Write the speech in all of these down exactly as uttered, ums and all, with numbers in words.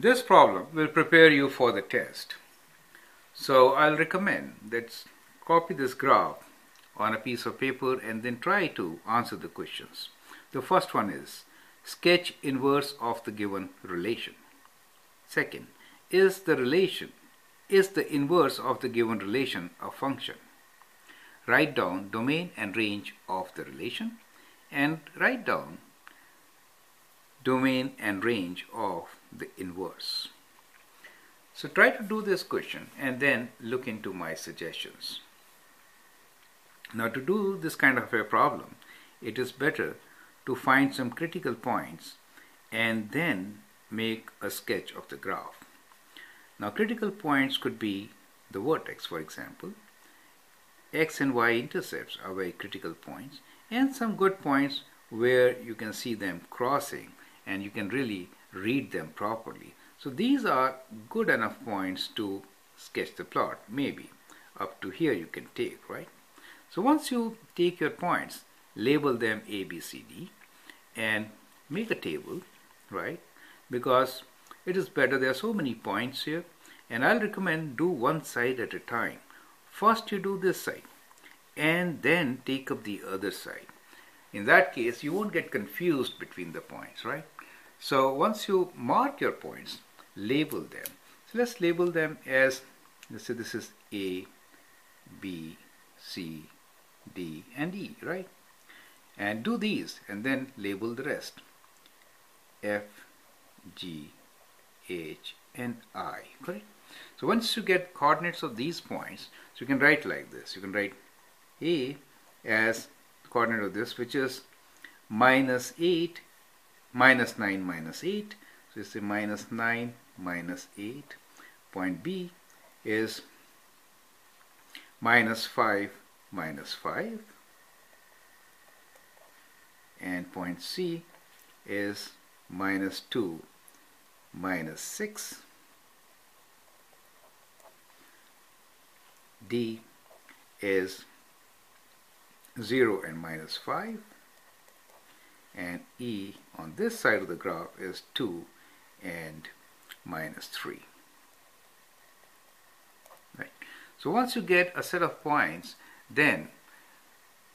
This problem will prepare you for the test. So I'll recommend that copy this graph on a piece of paper and then try to answer the questions. The first one is, sketch inverse of the given relation. Second, is the relation, is the inverse of the given relation a function? Write down domain and range of the relation, and write down domain and range of the inverse. So try to do this question and then look into my suggestions. Now, to do this kind of a problem, it is better to find some critical points and then make a sketch of the graph. Now, critical points could be the vertex, for example. X and Y intercepts are very critical points, and some good points where you can see them crossing and you can really read them properly. So these are good enough points to sketch the plot. Maybe up to here you can take, right? So once you take your points, label them A, B, C, D and make a table, right? Because it is better, there are so many points here, and I'll recommend do one side at a time. First you do this side and then take up the other side. In that case, you won't get confused between the points, right? So once you mark your points, label them. So let's label them as, let's say this is A, B, C, D, and E, right? And do these and then label the rest. F, G, H, and I, correct? So once you get coordinates of these points, so you can write like this. You can write A as coordinate of this, which is minus eight, minus nine, minus eight. So you say minus nine, minus eight. Point B is minus five, minus five. And point C is minus two, minus six. D is zero and minus five, and E on this side of the graph is two and minus three. Right. So once you get a set of points, then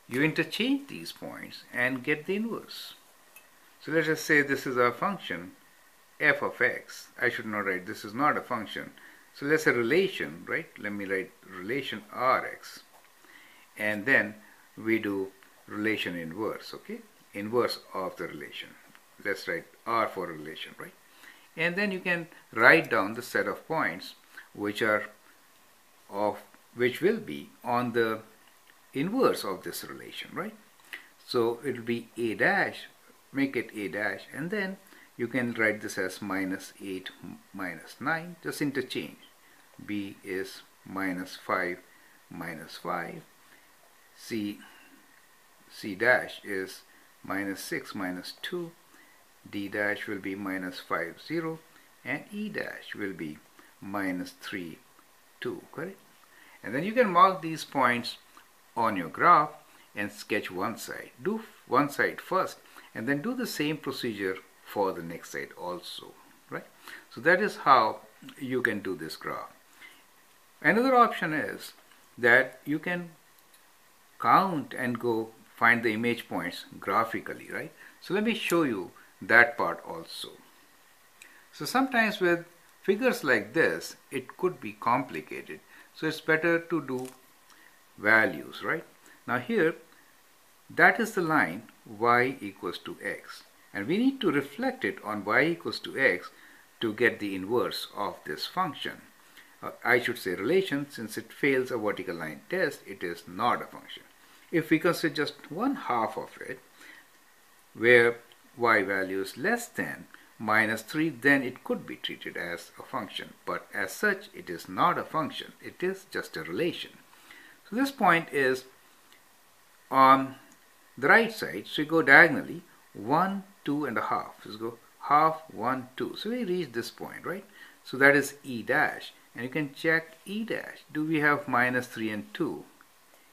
you interchange these points and get the inverse. So let us say this is our function f of x. I should not write this is not a function. So let's say relation, right? Let me write relation Rx, and then we do relation inverse, okay? Inverse of the relation. Let's write R for relation, right? And then you can write down the set of points which are of which will be on the inverse of this relation, right? So it will be A dash, make it A dash, and then you can write this as minus eight, minus nine, just interchange. B is minus five, minus five. C, C dash is minus six, minus two. D dash will be minus five, zero. And E dash will be minus three, two, correct? And then you can mark these points on your graph and sketch one side. Do one side first and then do the same procedure for the next side also, right? So that is how you can do this graph. Another option is that you can count and go find the image points graphically, right? So let me show you that part also. So sometimes with figures like this, it could be complicated. So it's better to do values, right? Now here, that is the line y equals to x. And we need to reflect it on y equals to x to get the inverse of this function. Uh, I should say relation, since it fails a vertical line test, it is not a function. If we consider just one half of it, where y value is less than minus three, then it could be treated as a function. But as such, it is not a function. It is just a relation. So this point is on the right side, so you go diagonally, one, two and a half. Let's go half, one, two. So we reach this point, right? So that is E dash. And you can check E dash. Do we have minus three and two?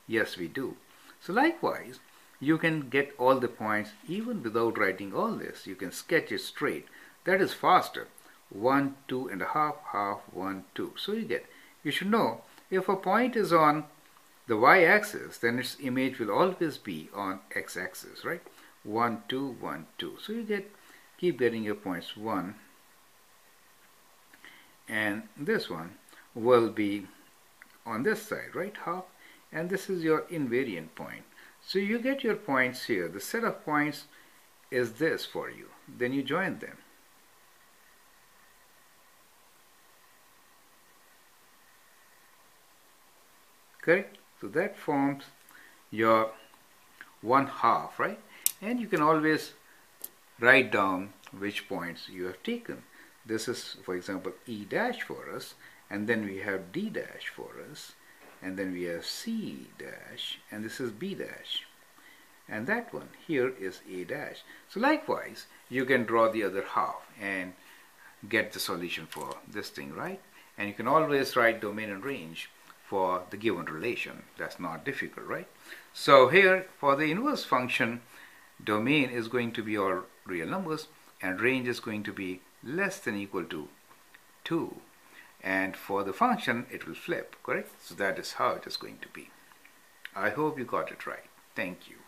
Yes, we do. So likewise, you can get all the points even without writing all this. You can sketch it straight. That is faster. one, two and a half, half, one, two. So you get, you should know, if a point is on the y-axis, then its image will always be on x-axis, right? one, two, one, two. So you get, keep getting your points. one, and this one will be on this side, right? Half, and this is your invariant point. So you get your points here. The set of points is this for you. Then you join them. Correct? So that forms your one half, right? And you can always write down which points you have taken. This is, for example, E dash for us, and then we have D dash for us, and then we have C dash, and this is B dash, and that one here is A dash. So likewise, you can draw the other half and get the solution for this thing, right? And you can always write domain and range for the given relation. That's not difficult, right? So here, for the inverse function, domain is going to be all real numbers, and range is going to be less than equal to two. And for the function, it will flip, correct? So that is how it is going to be. I hope you got it right. Thank you.